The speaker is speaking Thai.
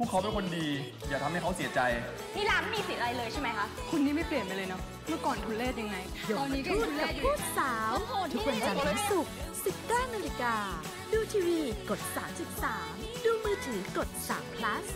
พวกเขาเป็นคนดีอย่าทำให้เขาเสียใจนี่ร้านมีสีอะไรเลยใช่ไหมคะคุณนี่ไม่เปลี่ยนไปเลยเนาะเมื่อก่อนทุเรศยังไงตอนนี้ก็ทุเรศอยู่สาวทุกวันจันทร์ถึงศุกร์ 19:00 น.ดูทีวีกด 3.3 ดูมือถือกด3 plus